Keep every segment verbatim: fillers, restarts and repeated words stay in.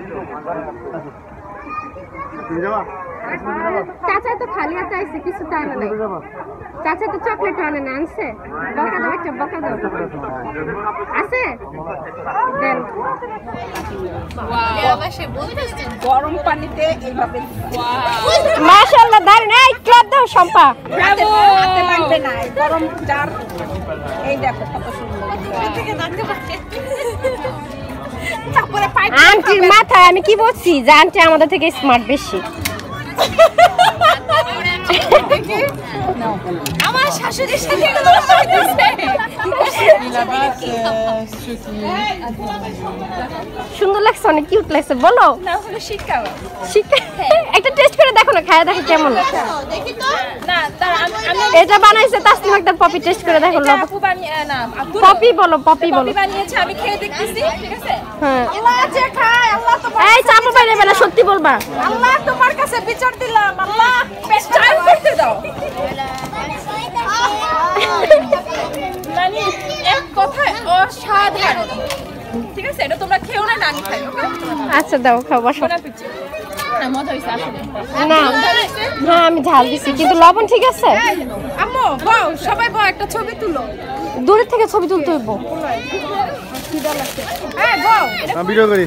चाचा तो खाली आता है इसकी सुताई में नहीं। चाचा तो चॉकलेट वाले नान से बका दो चब्बा का दो ऐसे देन वाव गरम पानी ते এইভাবে माशाल्लाह দারুণ এই ক্লাব দাও শম্পা ব্রাভো হাতে লাগবে না গরম চার এই দেখো কত সুন্দর থেকে নাতে পাচ্ছে তারপরে পাইপ আন্টির মাথায় আমি কি বলছি জানতে আমাদের থেকে স্মার্ট বেশি সত্যি বলবা তোমার কাছে বিচার দিলাম করতে দাও নানি এক কথা অসাধারণ ঠিক আছে এটা তোমরা খেও না নানি খাই ওকে আচ্ছা দাও খাও বসো না পিছে না মজা হইছে আসলে না না আমি ঝাল দিছি কিন্তু লবণ ঠিক আছে আম্মু বাও সবাই বাও একটা ছবি তুলো দূরে থেকে ছবি তুলতে হইব কিডা লাগছে এই বাও আমি ভিডিও করি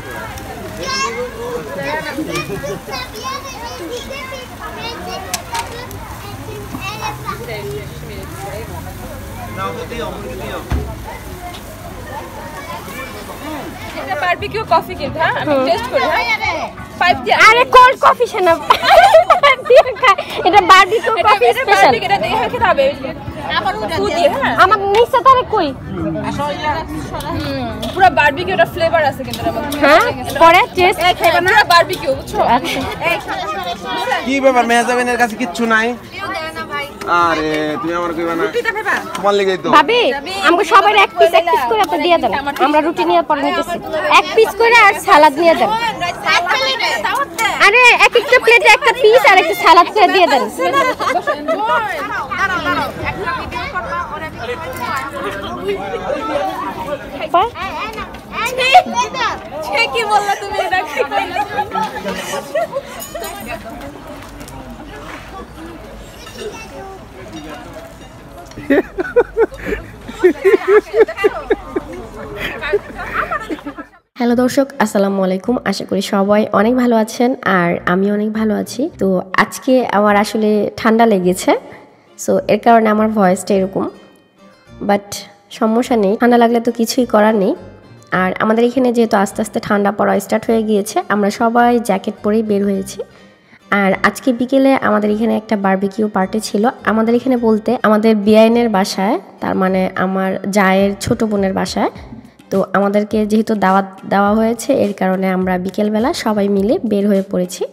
নাও দিই অমৃত দিও এটা বারবিকিউ কফি কিন্তু হ্যাঁ আমি টেস্ট করি হ্যাঁ পাঁচ দিয়ে আরে কোল্ড কফি শোনা এটা বারবিকিউ কফি স্পেশাল এটা দেখে খেতে হবে আমার ওটা দিয়ে হ্যাঁ আমার নিচে তারে কই আসলে পুরো বারবিকিউ এর ফ্লেভার আছে কিন্তু হ্যাঁ পরে টেস্ট খাইবা না পুরো বারবিকিউ বুঝছো আচ্ছা কি ব্যাপার মেজাবিনের কাছে কিচ্ছু নাই আরে তুমি আমার কইবা না রুটিটা খাবা তোমার লাগেই তো ভাবি আমগো সবাই এক পিস এক পিস করে আপনি দিয়া দেন আমরা রুটি নিয়ে পরে নিতেছি এক পিস করে আর সালাদ নিয়ে দেন আরে এক একটা প্লেটে একটা পিস আর একটা সালাদ করে দিয়ে দেন দাঁড়াও দাঁড়াও একটা ভিডিও করবা আর আমি খাইবা এ এ না এ কি বললা তুমি এটা কি কইলা হ্যালো দর্শক আসসালামু আলাইকুম আশা করি সবাই অনেক ভালো আছেন আর আমি অনেক ভালো আছি তো আজকে আমার আসলে ঠান্ডা লেগেছে সো এর কারণে আমার ভয়েসটা এরকম বাট সমস্যা নেই ঠান্ডা লাগলে তো কিছুই করার নেই আর আমাদের এখানে যেহেতু আস্তে আস্তে ঠান্ডা পড়া স্টার্ট হয়ে গিয়েছে আমরা সবাই জ্যাকেট পরেই বের হয়েছি আর আজকে বিকেলে আমাদের এখানে একটা বারবিকিউ পার্টি ছিল আমাদের এখানে বলতে আমাদের বিআইনের বাসায় তার মানে আমার জায়ের ছোট বোনের বাসায় তো আমাদেরকে যেহেতু দাওয়াত দেওয়া হয়েছে এর কারণে আমরা বিকেলবেলা সবাই মিলে বের হয়ে পড়েছি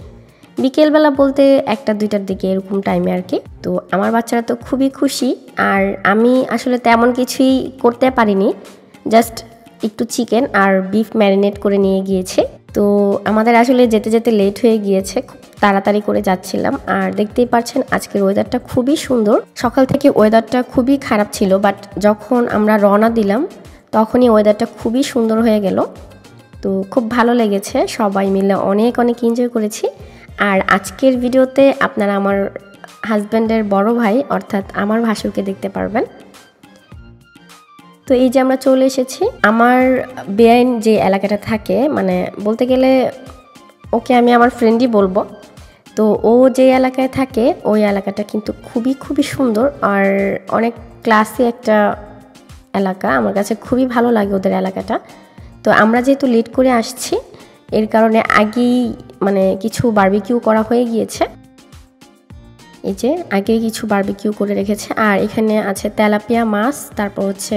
বিকেলবেলা বলতে একটা দুইটার দিকে এরকম টাইমে আর কি তো আমার বাচ্চারা তো খুবই খুশি আর আমি আসলে তেমন কিছুই করতে পারিনি জাস্ট একটু চিকেন আর বিফ ম্যারিনেট করে নিয়ে গিয়েছে তো আমাদের আসলে যেতে যেতে লেট হয়ে গিয়েছে খুব তাড়াতাড়ি করে যাচ্ছিলাম আর দেখতেই পাচ্ছেন আজকের ওয়েদারটা খুবই সুন্দর সকাল থেকে ওয়েদারটা খুবই খারাপ ছিল বাট যখন আমরা রওনা দিলাম তখনই ওয়েদারটা খুবই সুন্দর হয়ে গেল তো খুব ভালো লেগেছে সবাই মিলে অনেক অনেক এনজয় করেছি আর আজকের ভিডিওতে আপনারা আমার হাজব্যান্ডের বড় ভাই অর্থাৎ আমার ভাসুরকে দেখতে পারবেন তো এই যে আমরা চলে এসেছি আমার বেআইন যে এলাকাটা থাকে মানে বলতে গেলে ওকে আমি আমার ফ্রেন্ডই বলবো তো ও যে এলাকায় থাকে ওই এলাকাটা কিন্তু খুবই খুবই সুন্দর আর অনেক ক্লাসি একটা এলাকা আমার কাছে খুবই ভালো লাগে ওদের এলাকাটা তো আমরা যেহেতু লেট করে আসছি এর কারণে আগেই মানে কিছু বারবিকিউ করা হয়ে গিয়েছে এই যে আগে কিছু বারবিকিউ করে রেখেছে আর এখানে আছে তেলাপিয়া মাছ তারপর হচ্ছে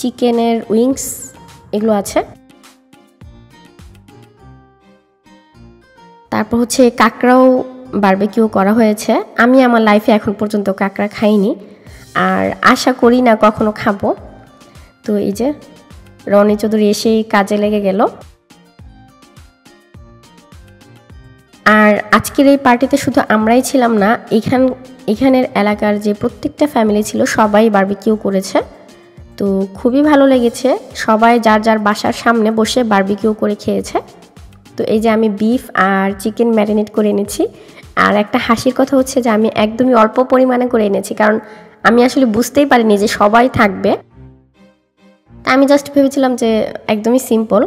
চিকেনের উইংস এগুলো আছে তারপর হচ্ছে কাঁকড়াও বারবিকিউ করা হয়েছে আমি আমার লাইফে এখন পর্যন্ত কাঁকড়া খাইনি আর আশা করি না কখনো খাবো তো এই যে রনি চৌধুরী এসেই কাজে লেগে গেল আর আজকের এই পার্টিতে শুধু আমরাই ছিলাম না এখান এখানের এলাকার যে প্রত্যেকটা ফ্যামিলি ছিল সবাই বারবিকিউ করেছে তো খুবই ভালো লেগেছে সবাই যার যার বাসার সামনে বসে বারবিকিউ করে খেয়েছে तो এই যে আমি বিফ আর চিকেন ম্যারিনেট করে এনেছি। আর একটা হাসির কথা হচ্ছে যে আমি একদমই অল্প পরিমাণে করে এনেছি, কারণ আমি আসলে বুঝতেই পারিনি যে সবাই থাকবে। তা আমি জাস্ট ভেবেছিলাম যে একদমই সিম্পল,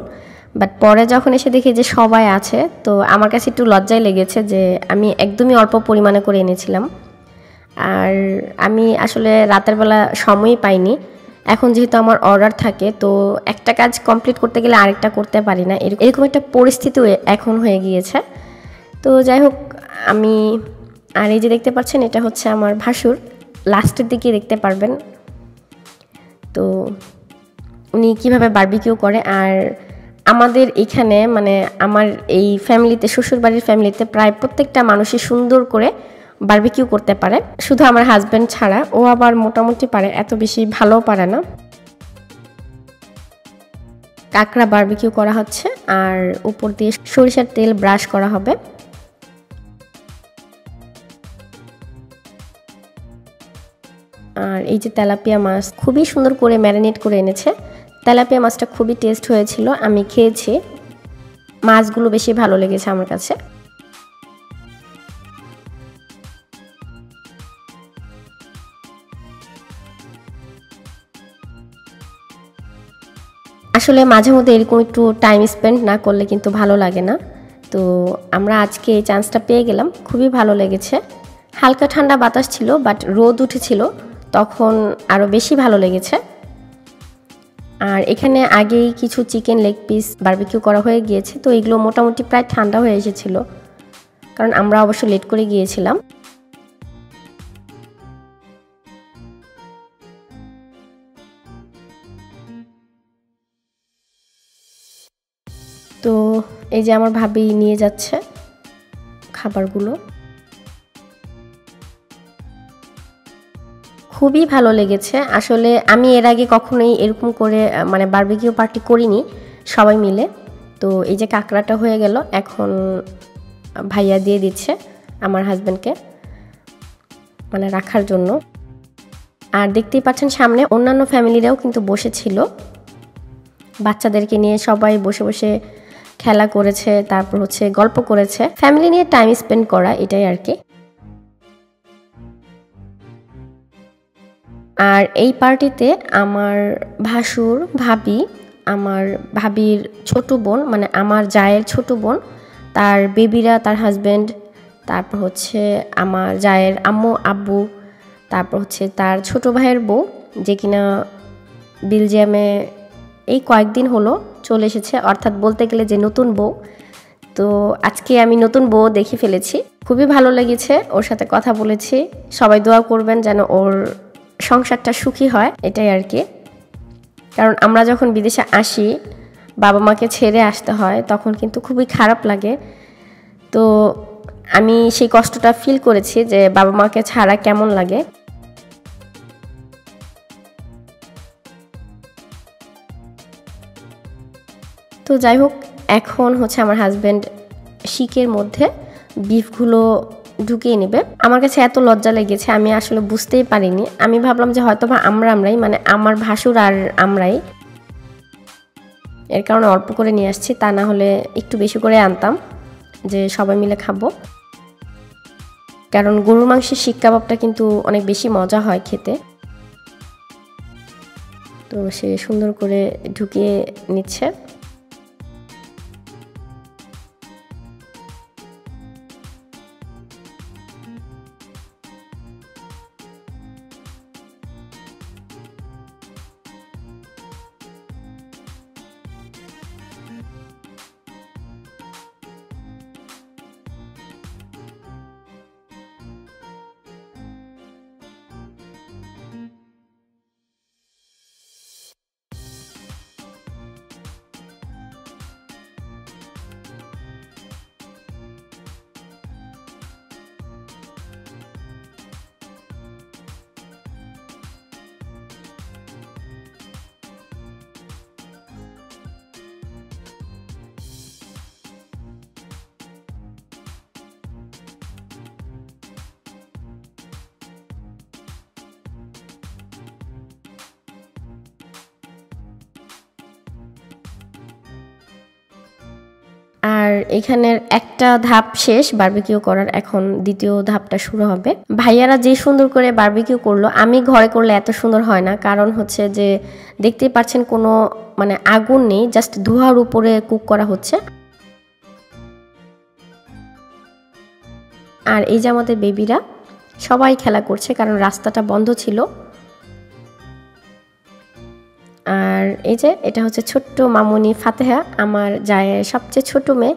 বাট পরে যখন এসে দেখি যে সবাই আছে, তো আমার কাছে একটু লজ্জাই লেগেছে যে আমি একদমই অল্প পরিমাণে করে এনেছিলাম। আর আমি আসলে রাতের বেলা সময়ই পাইনি, এখন যেহেতু আমার অর্ডার থাকে তো একটা কাজ কমপ্লিট করতে গেলে আরেকটা করতে পারি না, এরকম একটা পরিস্থিতি এখন হয়ে গিয়েছে। তো যাই হোক আমি, আর এই যে দেখতে পাচ্ছেন এটা হচ্ছে আমার ভাসুর, লাস্টের দিকে দেখতে পারবেন তো উনি কীভাবে বারবিকিউ করে। আর আমাদের এখানে মানে আমার এই ফ্যামিলিতে, শ্বশুরবাড়ির ফ্যামিলিতে প্রায় প্রত্যেকটা মানুষই সুন্দর করে বারবিকিউ করতে পারে, শুধু আমার হাজব্যান্ড ছাড়া। ও আবার মোটামুটি পারে, এত বেশি ভালো পারে না। কাঁকড়া বারবিকিউ করা হচ্ছে আর উপর দিয়ে সরিষার তেল ব্রাশ করা হবে। আর এই যে তেলাপিয়া মাছ খুবই সুন্দর করে ম্যারিনেট করে এনেছে। তেলাপিয়া মাছটা খুবই টেস্ট হয়েছিল, আমি খেয়েছি, মাছগুলো বেশি ভালো লেগেছে আমার কাছে। আসলে মাঝে মধ্যে এরকম একটু টাইম স্পেন্ড না করলে কিন্তু ভালো লাগে না, তো আমরা আজকে এই চান্সটা পেয়ে গেলাম, খুবই ভালো লেগেছে। হালকা ঠান্ডা বাতাস ছিল, বাট রোদ উঠেছিল, তখন আরও বেশি ভালো লেগেছে। আর এখানে আগেই কিছু চিকেন লেগ পিস বারবিকিউ করা হয়ে গিয়েছে, তো এগুলো মোটামুটি প্রায় ঠান্ডা হয়ে এসেছিল, কারণ আমরা অবশ্য লেট করে গিয়েছিলাম। তো এই যে আমার ভাবি নিয়ে যাচ্ছে খাবারগুলো, খুবই ভালো লেগেছে। আসলে আমি এর আগে কখনোই এরকম করে মানে বারবিকিউ পার্টি করিনি সবাই মিলে। তো এই যে কাঁকড়াটা হয়ে গেল, এখন ভাইয়া দিয়ে দিচ্ছে আমার হাজব্যান্ডকে মানে রাখার জন্য। আর দেখতেই পাচ্ছেন সামনে অন্যান্য ফ্যামিলিরাও কিন্তু বসেছিল, বাচ্চাদেরকে নিয়ে সবাই বসে বসে খেলা করেছে, তারপর হচ্ছে গল্প করেছে, ফ্যামিলি নিয়ে টাইম স্পেন্ড করা, এটাই আর কি। আর এই পার্টিতে আমার ভাসুর, ভাবি, আমার ভাবির ছোট বোন মানে আমার জায়ের ছোট বোন, তার বেবিরা, তার হাজব্যান্ড, তারপর হচ্ছে আমার জায়ের আম্মু আব্বু, তারপর হচ্ছে তার ছোট ভাইয়ের বউ, যে কিনা বেলজিয়ামে এই কয়েকদিন হলো চলে এসেছে, অর্থাৎ বলতে গেলে যে নতুন বউ। তো আজকে আমি নতুন বউ দেখে ফেলেছি, খুবই ভালো লেগেছে, ওর সাথে কথা বলেছি। সবাই দোয়া করবেন যেন ওর সংসারটা সুখী হয়, এটাই আর কি। কারণ আমরা যখন বিদেশে আসি, বাবা মাকে ছেড়ে আসতে হয়, তখন কিন্তু খুবই খারাপ লাগে। তো আমি সেই কষ্টটা ফিল করেছি যে বাবা মাকে ছাড়া কেমন লাগে। তো যাই হোক, এখন হচ্ছে আমার হাজব্যান্ড শিকের মধ্যে বিফগুলো ঢুকিয়ে নেবে। আমার কাছে এত লজ্জা লেগেছে, আমি আসলে বুঝতেই পারিনি। আমি ভাবলাম যে হয়তো বা আমরা আমরাই মানে আমার ভাসুর আর আমরাই, এর কারণে অল্প করে নিয়ে আসছি, তা না হলে একটু বেশি করে আনতাম যে সবাই মিলে খাবো। কারণ গরুর মাংসের শিক কাবাবটা কিন্তু অনেক বেশি মজা হয় খেতে। তো সে সুন্দর করে ঢুকিয়ে নিচ্ছে। আর এখানের একটা ধাপ শেষ, বারবিকিউ করার এখন দ্বিতীয় ধাপটা শুরু হবে। ভাইয়ারা যে সুন্দর করে বারবিকিউ করলো, আমি ঘরে করলে এত সুন্দর হয় না, কারণ হচ্ছে যে দেখতেই পাচ্ছেন কোনো মানে আগুন নেই, জাস্ট ধোঁয়ার উপরে কুক করা হচ্ছে। আর এই যে আমাদের বেবিরা সবাই খেলা করছে, কারণ রাস্তাটা বন্ধ ছিল। আর এই যে এটা হচ্ছে ছোট্ট মামুনি ফাতেহা, আমার জায়ের সবচেয়ে ছোট মেয়ে।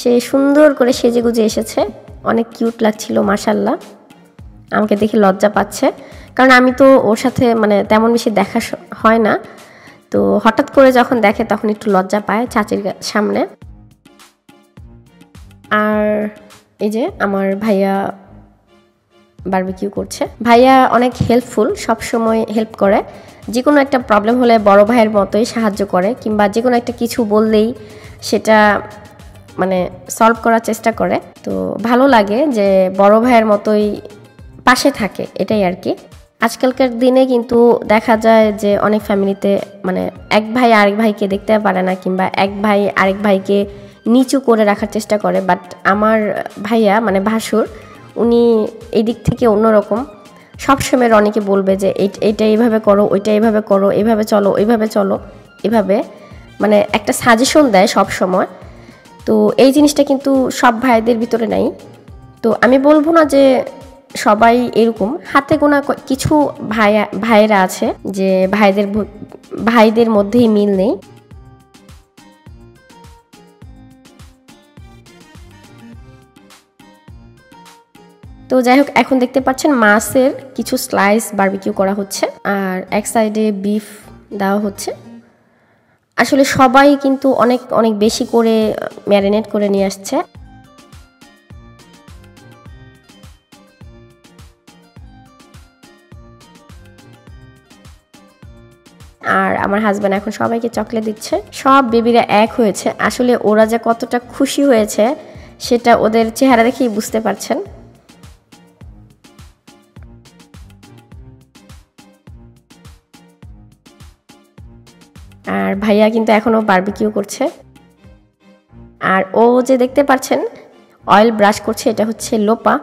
সে সুন্দর করে সেজে গুজে এসেছে, অনেক কিউট লাগছিল মাশাআল্লাহ। আমাকে দেখে লজ্জা পাচ্ছে, কারণ আমি তো ওর সাথে মানে তেমন বেশি দেখা হয় না, তো হঠাৎ করে যখন দেখে তখন একটু লজ্জা পায় চাচির সামনে। আর এই যে আমার ভাইয়া বারবিকিউ করছে, ভাইয়া অনেক হেল্পফুল, সবসময় হেল্প করে, যে কোনো একটা প্রবলেম হলে বড় ভাইয়ের মতোই সাহায্য করে, কিংবা যে কোনো একটা কিছু বললেই সেটা মানে সলভ করার চেষ্টা করে। তো ভালো লাগে যে বড় ভাইয়ের মতোই পাশে থাকে, এটাই আর কি। আজকালকার দিনে কিন্তু দেখা যায় যে অনেক ফ্যামিলিতে মানে এক ভাই আরেক ভাইকে দেখতে পারে না, কিংবা এক ভাই আরেক ভাইকে নিচু করে রাখার চেষ্টা করে, বাট আমার ভাইয়া মানে ভাসুর উনি এদিক থেকে অন্যরকম। সবসময় রনিকে বলবে যে এটা এইভাবে করো, ওইটা এইভাবে করো, এইভাবে চলো, ওইভাবে চলো, এভাবে মানে একটা সাজেশন দেয় সব সময়। তো এই জিনিসটা কিন্তু সব ভাইদের ভিতরে নাই। তো আমি বলবো না যে সবাই এরকম, হাতে গোনা কিছু ভাইয়া ভাইয়েরা আছে যে ভাইদের ভাইদের মধ্যেই মিল নেই। তো যাই হোক, এখন দেখতে পাচ্ছেন মাছের কিছু স্লাইস বারবিকিউ করা হচ্ছে, আর এক সাইডে বিফ দেওয়া হচ্ছে। আসলে সবাই কিন্তু অনেক অনেক বেশি করে ম্যারিনেট করে নিয়ে আসছে। আর আমার হাজব্যান্ড এখন সবাইকে চকলেট দিচ্ছে। সব বেবিরা এক হয়েছে, আসলে ওরা যে কতটা খুশি হয়েছে সেটা ওদের চেহারা দেখেই বুঝতে পারছেন। আর ভাইয়া কিন্তু এখনও বারবিকিউ করছে। আর ও যে দেখতে পাচ্ছেন অয়েল ব্রাশ করছে, এটা হচ্ছে লোপা,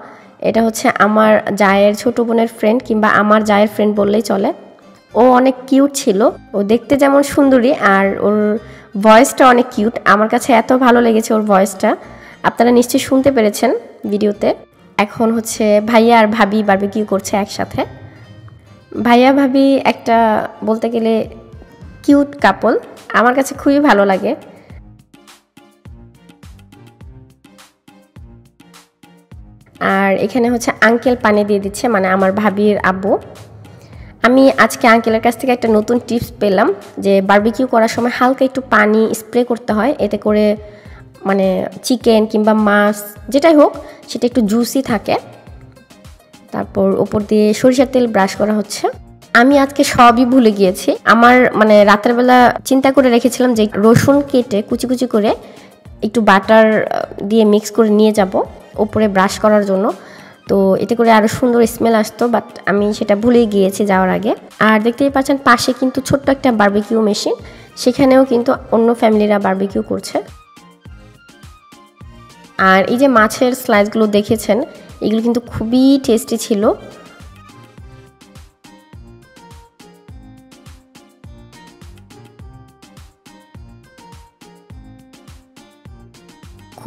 এটা হচ্ছে আমার জায়ের ছোট বোনের ফ্রেন্ড, কিংবা আমার জায়ের ফ্রেন্ড বললেই চলে। ও অনেক কিউট ছিল, ও দেখতে যেমন সুন্দরী আর ওর ভয়েসটা অনেক কিউট। আমার কাছে এত ভালো লেগেছে ওর ভয়েসটা, আপনারা নিশ্চয়ই শুনতে পেরেছেন ভিডিওতে। এখন হচ্ছে ভাইয়া আর ভাবি বারবিকিউ করছে একসাথে। ভাইয়া ভাবি একটা বলতে গেলে কিউট কাপল, আমার কাছে খুবই ভালো লাগে। আর এখানে হচ্ছে আঙ্কেল পানি দিয়ে দিচ্ছে, মানে আমার ভাবির আব্বু। আমি আজকে আঙ্কেলের কাছ থেকে একটা নতুন টিপস পেলাম যে বারবিকিউ করার সময় হালকা একটু পানি স্প্রে করতে হয়, এতে করে মানে চিকেন কিংবা মাছ যেটাই হোক সেটা একটু জুসি থাকে। তারপর ওপর দিয়ে সরিষার তেল ব্রাশ করা হচ্ছে। আমি আজকে সবই ভুলে গিয়েছি, আমার মানে রাতের বেলা চিন্তা করে রেখেছিলাম যে রসুন কেটে কুচি কুচি করে একটু বাটার দিয়ে মিক্স করে নিয়ে যাব ওপরে ব্রাশ করার জন্য, তো এতে করে আরও সুন্দর স্মেল আসতো, বাট আমি সেটা ভুলে গিয়েছি যাওয়ার আগে। আর দেখতেই পাচ্ছেন পাশে কিন্তু ছোট্ট একটা বারবিকিউ মেশিন, সেখানেও কিন্তু অন্য ফ্যামিলিরা বারবিকিউ করছে। আর এই যে মাছের স্লাইসগুলো দেখেছেন, এগুলো কিন্তু খুবই টেস্টি ছিল।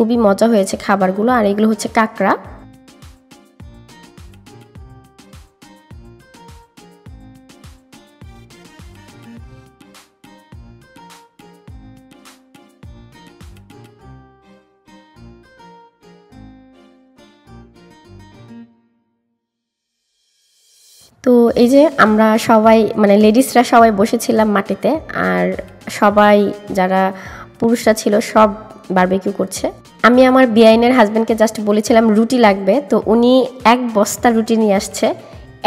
খুবই মজা হয়েছে খাবারগুলো। আর এগুলো হচ্ছে কাঁকড়া। তো এই যে আমরা সবাই মানে লেডিসরা সবাই বসেছিলাম মাটিতে, আর সবাই যারা পুরুষরা ছিল সব বারবিকিউ করছে। আমি আমার বিআইনের হাজব্যান্ডকে জাস্ট বলেছিলাম রুটি লাগবে, তো উনি এক বস্তা রুটি নিয়ে আসছে,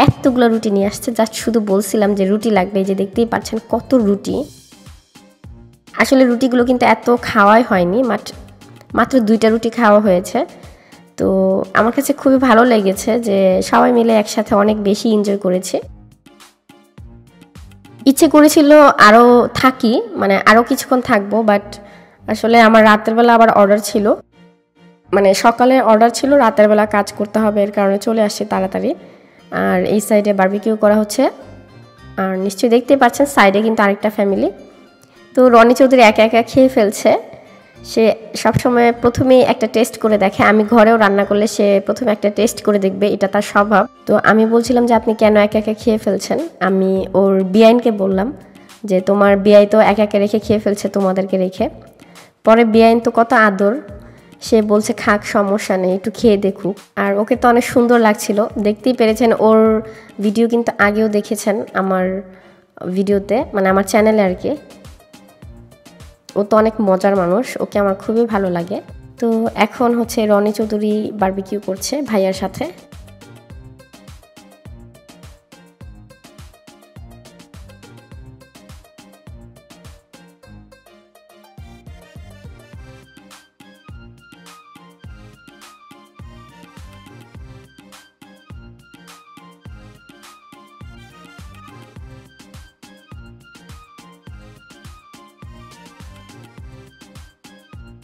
এতগুলো রুটি নিয়ে আসছে, জাস্ট শুধু বলছিলাম যে রুটি লাগবে। এই যে দেখতেই পাচ্ছেন কত রুটি। আসলে রুটিগুলো কিন্তু এত খাওয়াই হয়নি, মাত্র দুইটা রুটি খাওয়া হয়েছে। তো আমার কাছে খুবই ভালো লেগেছে যে সবাই মিলে একসাথে অনেক বেশি এনজয় করেছে। ইচ্ছে করেছিল আরও থাকি, মানে আরও কিছুক্ষণ থাকবো, বাট আসলে আমার রাতের বেলা আবার অর্ডার ছিল, মানে সকালে অর্ডার ছিল, রাতের বেলা কাজ করতে হবে, এর কারণে চলে আসছি তাড়াতাড়ি। আর এই সাইডে বারবিকিউ করা হচ্ছে, আর নিশ্চয়ই দেখতে পাচ্ছেন সাইডে কিন্তু আরেকটা ফ্যামিলি। তো রনি চৌধুরী একা একা খেয়ে ফেলছে, সে সবসময় প্রথমেই একটা টেস্ট করে দেখে। আমি ঘরেও রান্না করলে সে প্রথমে একটা টেস্ট করে দেখবে, এটা তার স্বভাব। তো আমি বলছিলাম যে আপনি কেন একা একা খেয়ে ফেলছেন, আমি ওর বিআইনকে বললাম যে তোমার বিআই তো একা একা রেখে খেয়ে ফেলছে তোমাদেরকে রেখে। পরে বিআইন তো কত আদর, সে বলছে খাক সমস্যা নেই, একটু খেয়ে দেখুক। আর ওকে তো অনেক সুন্দর লাগছিল, দেখতেই পেরেছেন। ওর ভিডিও কিন্তু আগেও দেখেছেন আমার ভিডিওতে, মানে আমার চ্যানেলে আর কি। ও তো অনেক মজার মানুষ, ওকে আমার খুবই ভালো লাগে। তো এখন হচ্ছে রনি চৌধুরী বারবিকিউ করছে ভাইয়ার সাথে।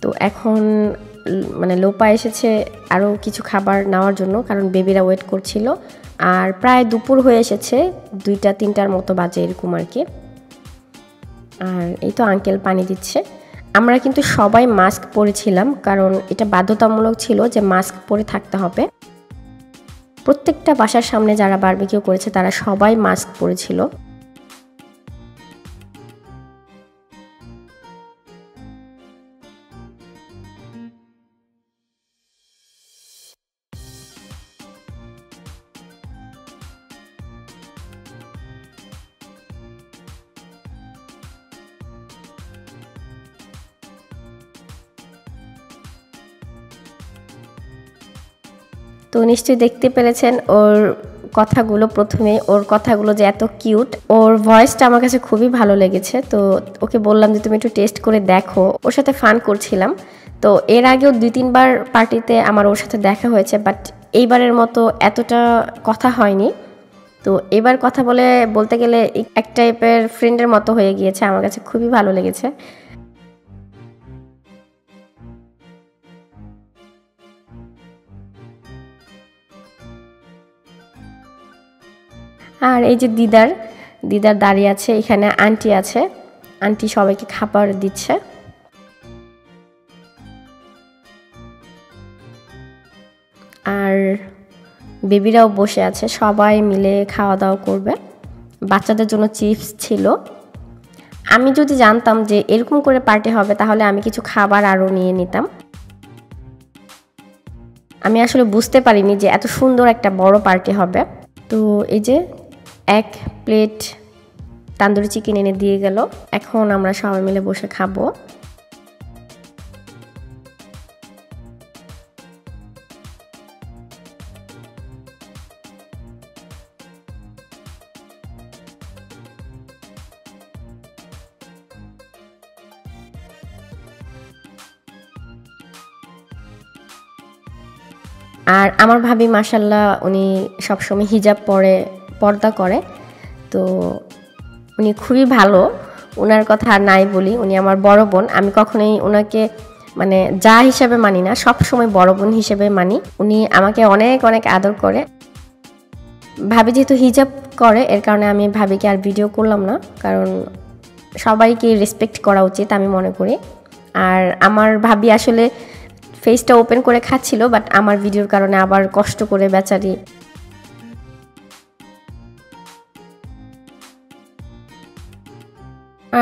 তো এখন মানে লোপা এসেছে আরও কিছু খাবার নেওয়ার জন্য, কারণ বেবিরা ওয়েট করছিল। আর প্রায় দুপুর হয়ে এসেছে, দুইটা তিনটার মতো বাজে এরকম আর কি। আর এই তো আঙ্কেল পানি দিচ্ছে। আমরা কিন্তু সবাই মাস্ক পরেছিলাম, কারণ এটা বাধ্যতামূলক ছিল যে মাস্ক পরে থাকতে হবে। প্রত্যেকটা বাসার সামনে যারা বারবিকিউ করেছে তারা সবাই মাস্ক পরেছিল। তো নিশ্চয়ই দেখতে পেরেছেন ওর কথাগুলো, প্রথমে ওর কথাগুলো যে এত কিউট, ওর ভয়েসটা আমার কাছে খুবই ভালো লেগেছে। তো ওকে বললাম যে তুমি একটু টেস্ট করে দেখো, ওর সাথে ফান করছিলাম। তো এর আগেও দুই তিনবার পার্টিতে আমার ওর সাথে দেখা হয়েছে, বাট এইবারের মতো এতটা কথা হয়নি। তো এবার কথা বলে বলতে গেলে এক টাইপের ফ্রেন্ডের মতো হয়ে গিয়েছে, আমার কাছে খুবই ভালো লেগেছে। আর এই যে দিদার দিদার দাঁড়িয়ে আছে, এখানে আন্টি আছে, আন্টি সবাইকে খাবার দিচ্ছে। আর বেবিরাও বসে আছে, সবাই মিলে খাওয়া দাওয়া করবে। বাচ্চাদের জন্য চিপস ছিল। আমি যদি জানতাম যে এরকম করে পার্টি হবে তাহলে আমি কিছু খাবার আরও নিয়ে নিতাম। আমি আসলে বুঝতে পারিনি যে এত সুন্দর একটা বড় পার্টি হবে। তো এই যে এক প্লেট তান্দুরি চিকেন এনে দিয়ে গেল, এখন আমরা সবাই মিলে বসে খাবো। আর আমার ভাবি মাশাল্লাহ, উনি সবসময় হিজাব পরে, পর্দা করে, তো উনি খুবই ভালো, ওনার কথা নাই বলি। উনি আমার বড় বোন, আমি কখনোই ওনাকে মানে যা হিসেবে মানি না, সবসময় বড় বোন হিসেবে মানি। উনি আমাকে অনেক অনেক আদর করে। ভাবি যেহেতু হিজাব করে, এর কারণে আমি ভাবিকে আর ভিডিও করলাম না, কারণ সবাইকে রেসপেক্ট করা উচিত আমি মনে করি। আর আমার ভাবি আসলে ফেসটা ওপেন করে খাচ্ছিল, বাট আমার ভিডিওর কারণে আবার কষ্ট করে বেচারি।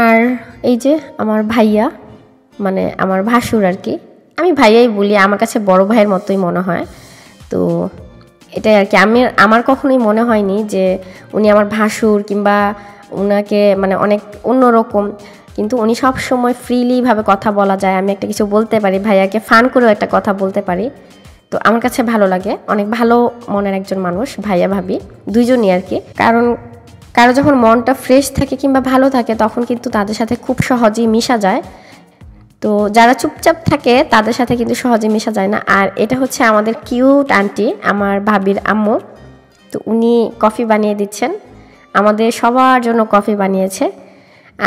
আর এই যে আমার ভাইয়া, মানে আমার ভাসুর আর কি, আমি ভাইয়াই বলি, আমার কাছে বড় ভাইয়ের মতোই মনে হয়। তো এটাই আর কি, আমি আমার কখনোই মনে হয়নি যে উনি আমার ভাসুর, কিংবা ওনাকে মানে অনেক অন্যরকম, কিন্তু উনি সবসময় ফ্রিলিভাবে কথা বলা যায়, আমি একটা কিছু বলতে পারি, ভাইয়াকে ফান করেও একটা কথা বলতে পারি। তো আমার কাছে ভালো লাগে, অনেক ভালো মনের একজন মানুষ ভাইয়া ভাবি দুইজনই আর কি। কারণ কারো যখন মনটা ফ্রেশ থাকে কিংবা ভালো থাকে, তখন কিন্তু তাদের সাথে খুব সহজেই মিশা যায়। তো যারা চুপচাপ থাকে তাদের সাথে কিন্তু সহজে মিশা যায় না। আর এটা হচ্ছে আমাদের কিউট আন্টি, আমার ভাবির আম্মু। তো উনি কফি বানিয়ে দিচ্ছেন, আমাদের সবার জন্য কফি বানিয়েছে।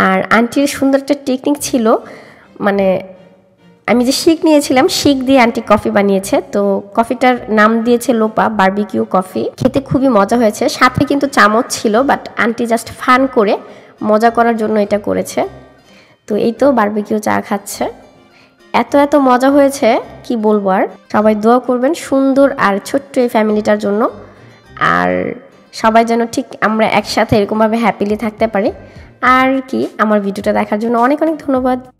আর আন্টির সুন্দর একটা টেকনিক ছিল, মানে आमी जो शेक निয়েছিলাম शेक दिए आंटी कफी বানিয়েছে तो कफিটার नाम দিয়েছে লোপা বারবিকিউ কফি খেতে খুবই মজা হয়েছে সাথে কিন্তু চামচ ছিল বাট আন্টি জাস্ট ফান করে মজা করার জন্য এটা করেছে তো এই তো বারবিকিউ চা খাচ্ছে এত এত মজা হয়েছে কি বলবো আর সবাই দোয়া করবেন সুন্দর আর ছোট্ট এই ফ্যামিলিটার জন্য আর সবাই যেন ঠিক আমরা একসাথে এরকম ভাবে হ্যাপিলি থাকতে পারি আর কি আমার ভিডিওটা দেখার জন্য অনেক অনেক ধন্যবাদ।